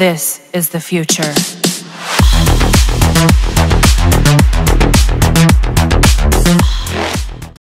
This is the future.